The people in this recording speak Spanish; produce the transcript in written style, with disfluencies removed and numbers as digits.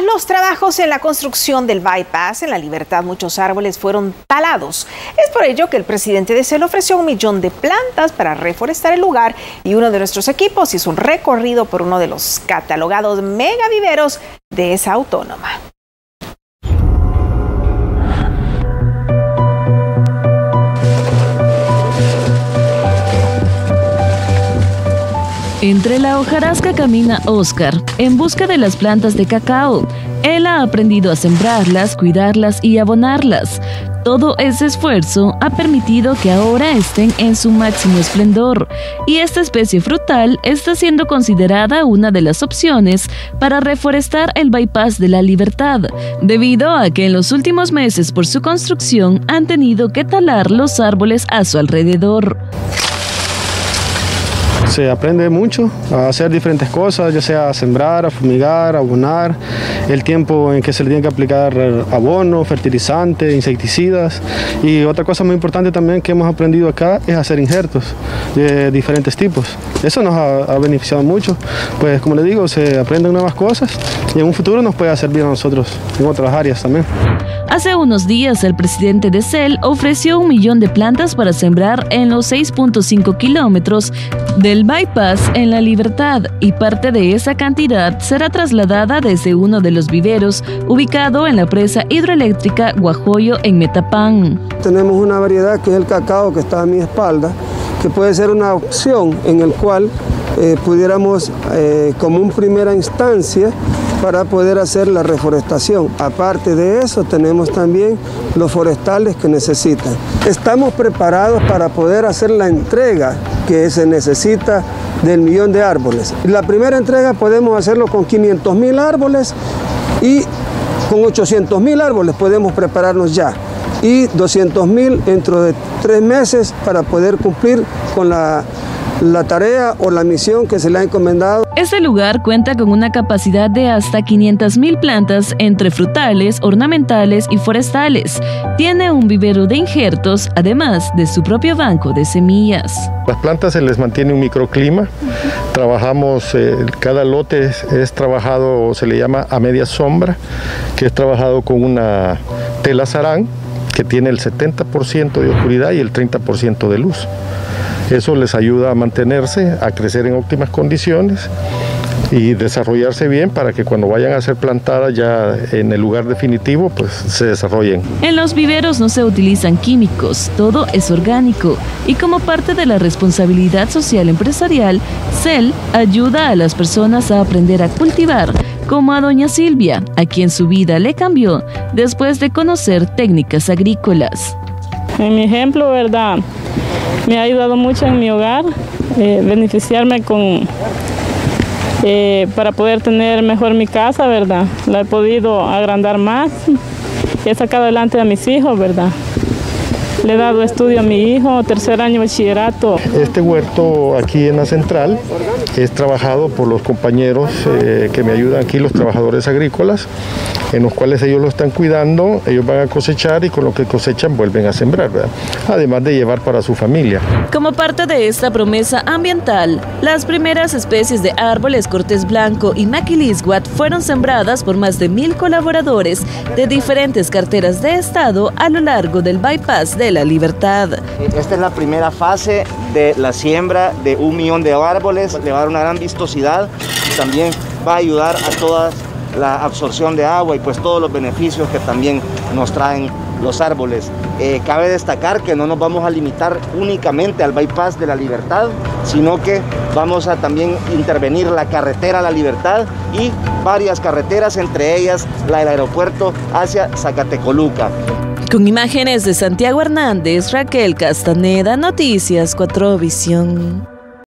Tras los trabajos en la construcción del Bypass en La Libertad, muchos árboles fueron talados. Es por ello que el presidente de CEL ofreció 1 millón de plantas para reforestar el lugar y uno de nuestros equipos hizo un recorrido por uno de los catalogados megaviveros de esa autónoma. Entre la hojarasca camina Oscar, en busca de las plantas de cacao. Él ha aprendido a sembrarlas, cuidarlas y abonarlas. Todo ese esfuerzo ha permitido que ahora estén en su máximo esplendor, y esta especie frutal está siendo considerada una de las opciones para reforestar el Bypass de La Libertad, debido a que en los últimos meses por su construcción han tenido que talar los árboles a su alrededor. Se aprende mucho a hacer diferentes cosas, ya sea a sembrar, a fumigar, a abonar, el tiempo en que se le tiene que aplicar abono, fertilizante, insecticidas. Y otra cosa muy importante también que hemos aprendido acá es hacer injertos de diferentes tipos. Eso nos ha beneficiado mucho, pues como le digo, se aprenden nuevas cosas y en un futuro nos puede servir a nosotros en otras áreas también. Hace unos días el presidente de CEL ofreció 1 millón de plantas para sembrar en los 6.5 kilómetros del Bypass en La Libertad, y parte de esa cantidad será trasladada desde uno de los viveros ubicado en la presa hidroeléctrica Guajoyo en Metapán. Tenemos una variedad que es el cacao que está a mi espalda, que puede ser una opción en el cual pudiéramos como una primera instancia para poder hacer la reforestación. Aparte de eso, tenemos también los forestales que necesitan. Estamos preparados para poder hacer la entrega que se necesita del 1 millón de árboles. La primera entrega podemos hacerlo con 500.000 árboles y con 800.000 árboles podemos prepararnos ya, y 200.000 dentro de 3 meses para poder cumplir con la tarea o la misión que se le ha encomendado. Este lugar cuenta con una capacidad de hasta 500.000 plantas entre frutales, ornamentales y forestales. Tiene un vivero de injertos, además de su propio banco de semillas. Las plantas se les mantiene un microclima. Trabajamos, cada lote es trabajado, se le llama a media sombra, que es trabajado con una tela sarán que tiene el 70% de oscuridad y el 30% de luz. Eso les ayuda a mantenerse, a crecer en óptimas condiciones y desarrollarse bien para que cuando vayan a ser plantadas ya en el lugar definitivo, pues se desarrollen. En los viveros no se utilizan químicos, todo es orgánico, y como parte de la responsabilidad social empresarial, CEL ayuda a las personas a aprender a cultivar, como a doña Silvia, a quien su vida le cambió después de conocer técnicas agrícolas. En mi ejemplo, ¿verdad?, me ha ayudado mucho en mi hogar, beneficiarme con, para poder tener mejor mi casa, ¿verdad? La he podido agrandar más y he sacado adelante a mis hijos, ¿verdad? Le he dado estudio a mi hijo, 3er año de bachillerato. Este huerto aquí en la central es trabajado por los compañeros que me ayudan aquí, los trabajadores agrícolas, en los cuales ellos lo están cuidando, ellos van a cosechar y con lo que cosechan vuelven a sembrar, ¿verdad?, además de llevar para su familia. Como parte de esta promesa ambiental, las primeras especies de árboles Cortés Blanco y Maquilisguat fueron sembradas por más de 1.000 colaboradores de diferentes carteras de Estado a lo largo del Bypass de La Libertad. Esta es la primera fase de la siembra de 1 millón de árboles, le va a dar una gran vistosidad y también va a ayudar a todas la absorción de agua y pues todos los beneficios que también nos traen los árboles. Cabe destacar que no nos vamos a limitar únicamente al Bypass de La Libertad, sino que vamos a también intervenir la carretera a La Libertad y varias carreteras, entre ellas la del aeropuerto hacia Zacatecoluca. Con imágenes de Santiago Hernández, Raquel Castaneda, Noticias 4 Visión.